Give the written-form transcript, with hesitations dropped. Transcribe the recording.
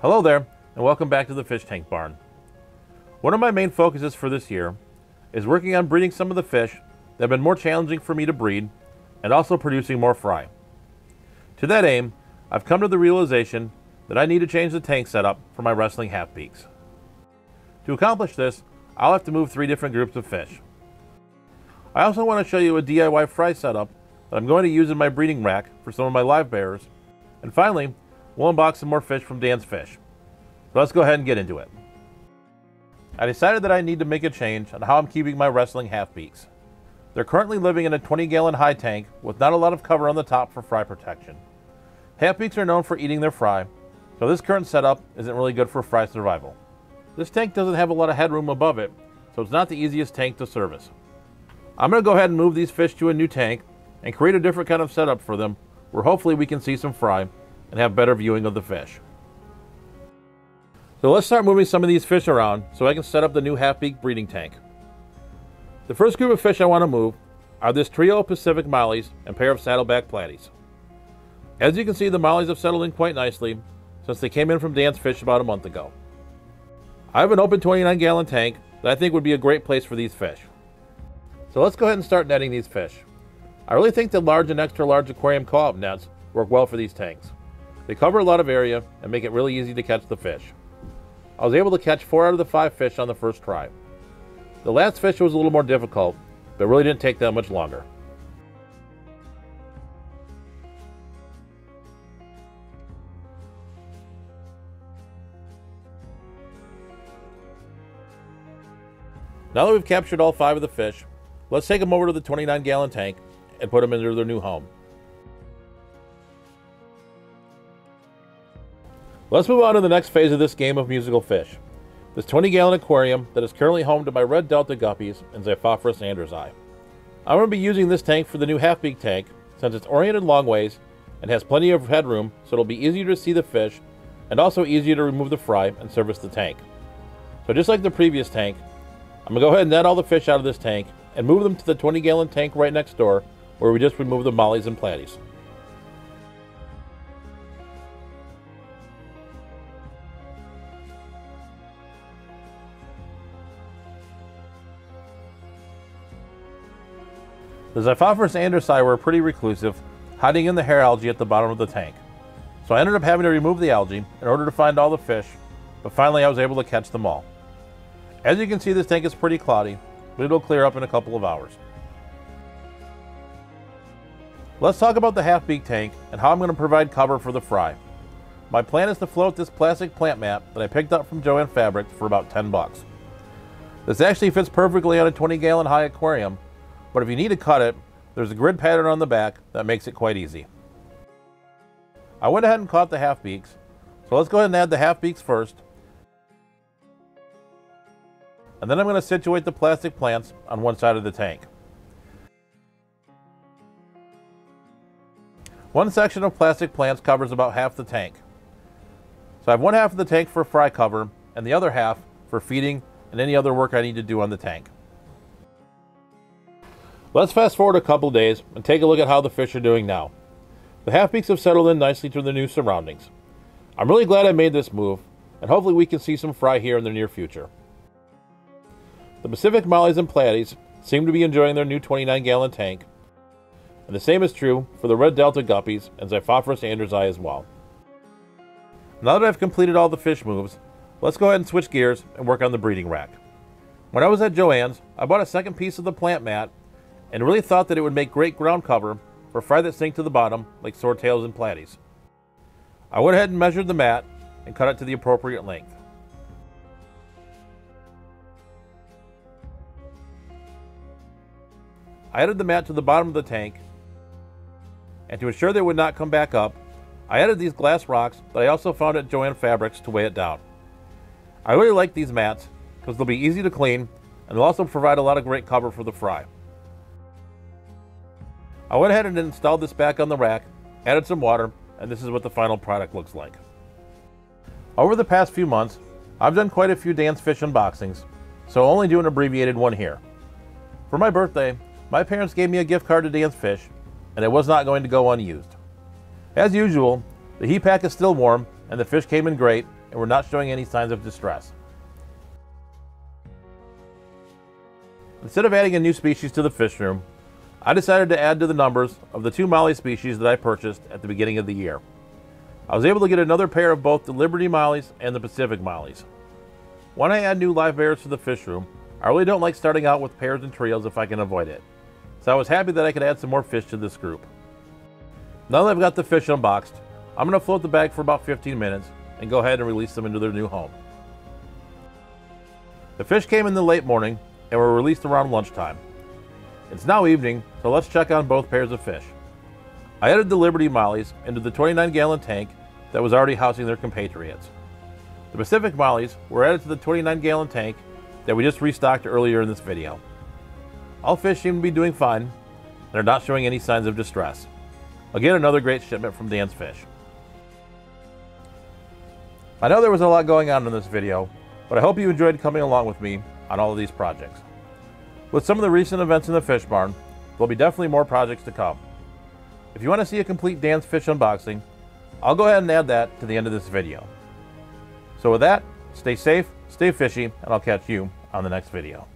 Hello there, and welcome back to the Fish Tank Barn. One of my main focuses for this year is working on breeding some of the fish that have been more challenging for me to breed and also producing more fry. To that aim, I've come to the realization that I need to change the tank setup for my wrestling halfbeaks. To accomplish this, I'll have to move 3 different groups of fish. I also want to show you a DIY fry setup that I'm going to use in my breeding rack for some of my live bearers, and finally, we'll unbox some more fish from Dan's Fish. So let's go ahead and get into it. I decided that I need to make a change on how I'm keeping my wrestling halfbeaks. They're currently living in a 20-gallon high tank with not a lot of cover on the top for fry protection. Halfbeaks are known for eating their fry, so this current setup isn't really good for fry survival. This tank doesn't have a lot of headroom above it, so it's not the easiest tank to service. I'm going to go ahead and move these fish to a new tank and create a different kind of setup for them where hopefully we can see some fry and have better viewing of the fish. So let's start moving some of these fish around so I can set up the new halfbeak breeding tank. The first group of fish I want to move are this trio of Pacific Mollies and pair of saddleback platies. As you can see, the Mollies have settled in quite nicely since they came in from Dan's Fish about a month ago. I have an open 29-gallon tank that I think would be a great place for these fish. So let's go ahead and start netting these fish. I really think that large and extra large aquarium co-op nets work well for these tanks. They cover a lot of area and make it really easy to catch the fish. I was able to catch 4 out of the 5 fish on the first try. The last fish was a little more difficult, but really didn't take that much longer. Now that we've captured all 5 of the fish, let's take them over to the 29-gallon tank and put them into their new home. Let's move on to the next phase of this game of musical fish, this 20-gallon aquarium that is currently home to my Red Delta Guppies and Xiphophorus andersi. I'm going to be using this tank for the new half-beak tank since it's oriented long ways and has plenty of headroom, so it'll be easier to see the fish and also easier to remove the fry and service the tank. So just like the previous tank, I'm going to go ahead and net all the fish out of this tank and move them to the 20-gallon tank right next door where we just removed the mollies and platies. The Xiphophorus andersi were pretty reclusive, hiding in the hair algae at the bottom of the tank. So I ended up having to remove the algae in order to find all the fish, but finally I was able to catch them all. As you can see, this tank is pretty cloudy, but it'll clear up in a couple of hours. Let's talk about the half-beak tank and how I'm going to provide cover for the fry. My plan is to float this plastic plant mat that I picked up from Jo-Ann Fabrics for about $10. This actually fits perfectly on a 20-gallon high aquarium, but if you need to cut it, there's a grid pattern on the back that makes it quite easy. I went ahead and caught the half-beaks, so let's go ahead and add the half-beaks first. And then I'm going to situate the plastic plants on one side of the tank. One section of plastic plants covers about half the tank. So I have one half of the tank for fry cover and the other half for feeding and any other work I need to do on the tank. Let's fast forward a couple days and take a look at how the fish are doing now. The halfbeaks have settled in nicely to their new surroundings. I'm really glad I made this move, and hopefully we can see some fry here in the near future. The Pacific mollies and platies seem to be enjoying their new 29-gallon tank, and the same is true for the Red Delta Guppies and Xiphophorus andersi as well. Now that I've completed all the fish moves, let's go ahead and switch gears and work on the breeding rack. When I was at Jo-Ann's, I bought a second piece of the plant mat and really thought that it would make great ground cover for fry that sink to the bottom like swordtails and platies. I went ahead and measured the mat and cut it to the appropriate length. I added the mat to the bottom of the tank, and to ensure they would not come back up, I added these glass rocks that I also found at Jo-Ann Fabrics to weigh it down. I really like these mats because they'll be easy to clean and they'll also provide a lot of great cover for the fry. I went ahead and installed this back on the rack, added some water, and this is what the final product looks like. Over the past few months, I've done quite a few Dan's Fish unboxings, so I'll only do an abbreviated one here. For my birthday, my parents gave me a gift card to Dan's Fish, and it was not going to go unused. As usual, the heat pack is still warm, and the fish came in great, and were not showing any signs of distress. Instead of adding a new species to the fish room, I decided to add to the numbers of the two molly species that I purchased at the beginning of the year. I was able to get another pair of both the Liberty Mollies and the Pacific Mollies. When I add new live bears to the fish room, I really don't like starting out with pairs and trios if I can avoid it, so I was happy that I could add some more fish to this group. Now that I've got the fish unboxed, I'm going to float the bag for about 15 minutes and go ahead and release them into their new home. The fish came in the late morning and were released around lunchtime. It's now evening, so let's check on both pairs of fish. I added the Liberty Mollies into the 29-gallon tank that was already housing their compatriots. The Pacific Mollies were added to the 29-gallon tank that we just restocked earlier in this video. All fish seem to be doing fine, and they're not showing any signs of distress. Again, another great shipment from Dan's Fish. I know there was a lot going on in this video, but I hope you enjoyed coming along with me on all of these projects. With some of the recent events in the fish barn, there'll be definitely more projects to come. If you want to see a complete Dan's Fish unboxing, I'll go ahead and add that to the end of this video. So with that, stay safe, stay fishy, and I'll catch you on the next video.